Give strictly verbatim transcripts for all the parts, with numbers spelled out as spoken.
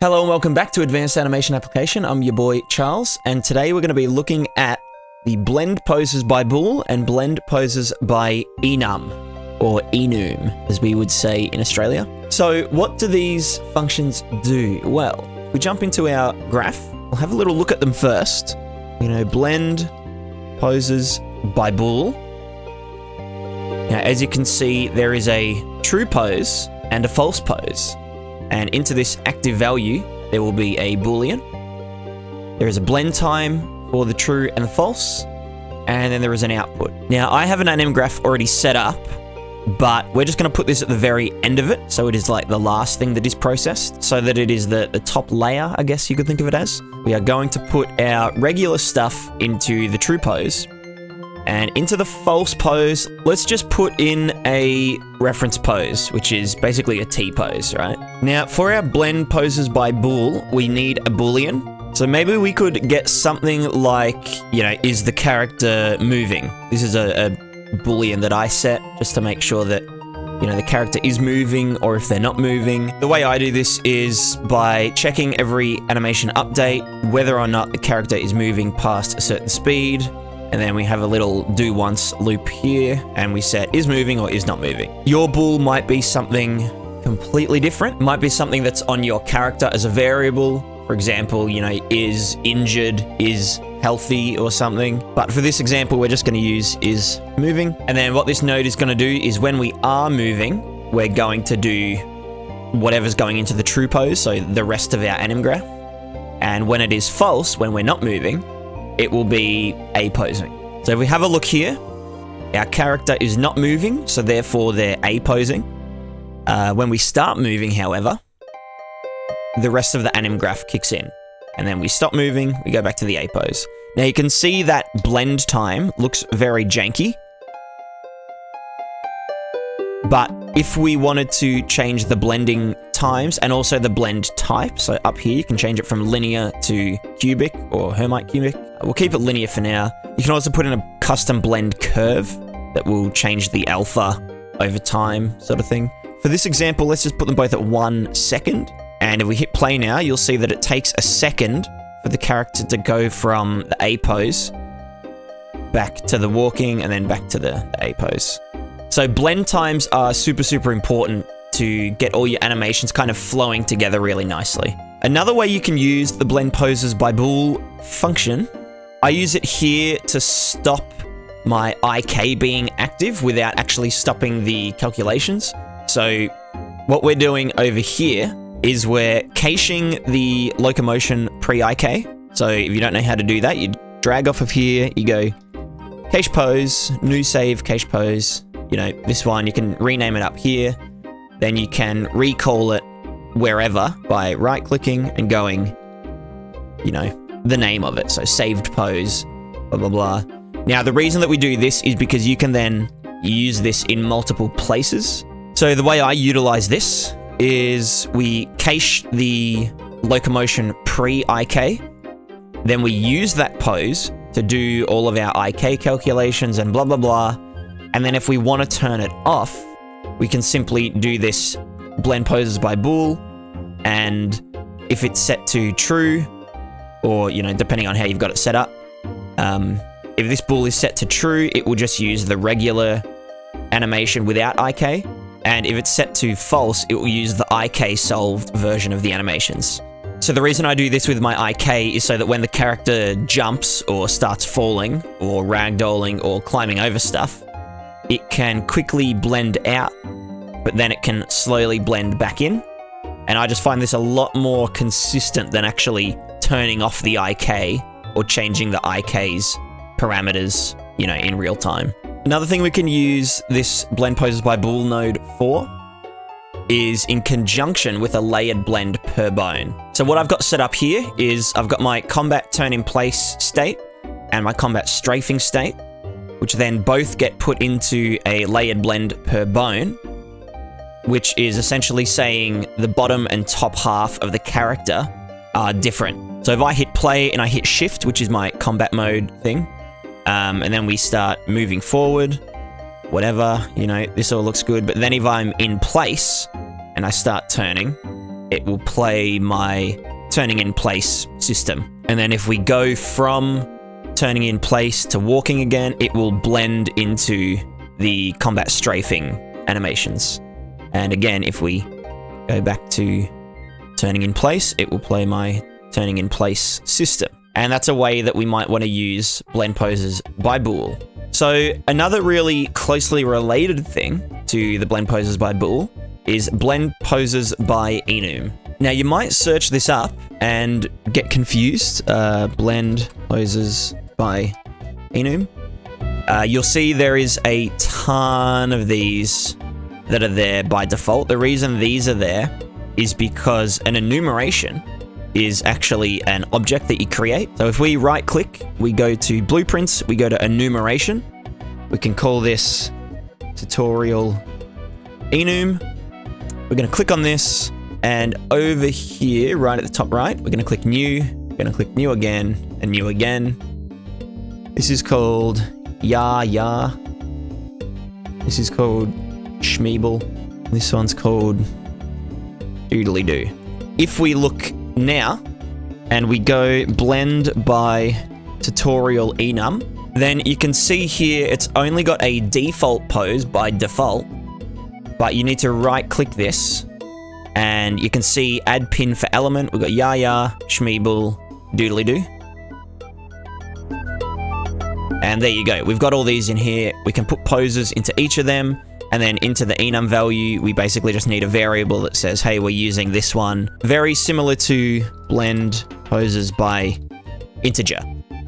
Hello and welcome back to Advanced Animation Application. I'm your boy Charles, and today we're going to be looking at the blend poses by bool and blend poses by enum, or enum as we would say in Australia. So what do these functions do? Well, if we jump into our graph, we'll have a little look at them first. You know, blend poses by bool. Now, as you can see, there is a true pose and a false pose. And into this active value, there will be a Boolean. There is a blend time for the true and the false, and then there is an output. Now, I have an anim graph already set up, but we're just going to put this at the very end of it, so it is like the last thing that is processed, so that it is the, the top layer, I guess you could think of it as. We are going to put our regular stuff into the true pose, and into the false pose, let's just put in a reference pose, which is basically a T-pose, right? Now, for our blend poses by bool, we need a Boolean. So maybe we could get something like, you know, is the character moving? This is a, a Boolean that I set just to make sure that, you know, the character is moving, or if they're not moving. The way I do this is by checking every animation update, whether or not the character is moving past a certain speed. And then we have a little do once loop here, and we set is moving or is not moving. Your bool might be something completely different. It might be something that's on your character as a variable. For example, you know, is injured, is healthy or something. But for this example, we're just going to use is moving. And then what this node is going to do is when we are moving, we're going to do whatever's going into the true pose, so the rest of our anim graph. And when it is false, when we're not moving, it will be A-posing. So if we have a look here, our character is not moving, so therefore they're A-posing. Uh, when we start moving, however, the rest of the anim graph kicks in. And then we stop moving, we go back to the A-pose. Now you can see that blend time looks very janky. But if we wanted to change the blending times and also the blend type, so up here you can change it from linear to cubic or Hermite cubic. We'll keep it linear for now. You can also put in a custom blend curve that will change the alpha over time sort of thing. For this example, let's just put them both at one second. And if we hit play now, you'll see that it takes a second for the character to go from the A pose back to the walking and then back to the, the A pose. So blend times are super, super important to get all your animations kind of flowing together really nicely. Another way you can use the blend poses by bool function, I use it here to stop my I K being active without actually stopping the calculations. So what we're doing over here is we're caching the locomotion pre-I K. So if you don't know how to do that, you drag off of here, you go cache pose, new save, cache pose. You know, this one, you can rename it up here. Then you can recall it wherever by right-clicking and going, you know, the name of it. So saved pose, blah, blah, blah. Now, the reason that we do this is because you can then use this in multiple places. So the way I utilize this is we cache the locomotion pre-I K. Then we use that pose to do all of our I K calculations and blah, blah, blah. And then if we want to turn it off, we can simply do this blend poses by bool, and if it's set to true, or, you know, depending on how you've got it set up, um, if this bool is set to true, it will just use the regular animation without I K, and if it's set to false, it will use the I K solved version of the animations. So the reason I do this with my I K is so that when the character jumps or starts falling or ragdolling or climbing over stuff, it can quickly blend out, but then it can slowly blend back in. And I just find this a lot more consistent than actually turning off the I K or changing the I K's parameters, you know, in real time. Another thing we can use this blend poses by bool node for is in conjunction with a layered blend per bone. So what I've got set up here is I've got my combat turn in place state and my combat strafing state, which then both get put into a layered blend per bone, which is essentially saying the bottom and top half of the character are different. So if I hit play and I hit shift, which is my combat mode thing, um, and then we start moving forward, whatever, you know, this all looks good. But then if I'm in place and I start turning, it will play my turning in place system. And then if we go from turning in place to walking again, it will blend into the combat strafing animations. And again, if we go back to turning in place, it will play my turning in place system. And that's a way that we might want to use blend poses by bool. So another really closely related thing to the blend poses by bool is blend poses by enum. Now you might search this up and get confused. Uh, blend poses by enum. Uh, you'll see there is a ton of these that are there by default. The reason these are there is because an enumeration is actually an object that you create. So if we right click, we go to blueprints, we go to enumeration. We can call this tutorial enum. We're gonna click on this, and over here, right at the top right, we're gonna click new, we're gonna click new again, and new again. This is called Yah Yah. This is called Shmeebel. This one's called Doodly-doo. If we look now, and we go blend by tutorial enum, then you can see here it's only got a default pose by default, but you need to right click this and you can see add pin for element. We've got Yah Yah, Shmeebel, Doodly-doo. And there you go. We've got all these in here. We can put poses into each of them. And then into the enum value, we basically just need a variable that says, hey, we're using this one. Very similar to blend poses by integer.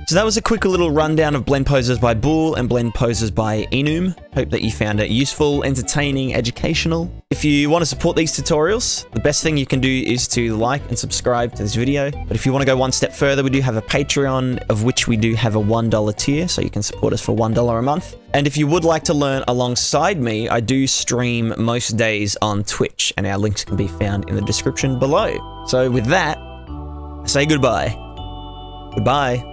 So that was a quick little rundown of blend poses by bool and blend poses by enum. Hope that you found it useful, entertaining, educational. If you want to support these tutorials, the best thing you can do is to like and subscribe to this video. But if you want to go one step further, we do have a Patreon, of which we do have a one dollar tier, so you can support us for one dollar a month. And if you would like to learn alongside me, I do stream most days on Twitch, and our links can be found in the description below. So with that, I say goodbye. Goodbye.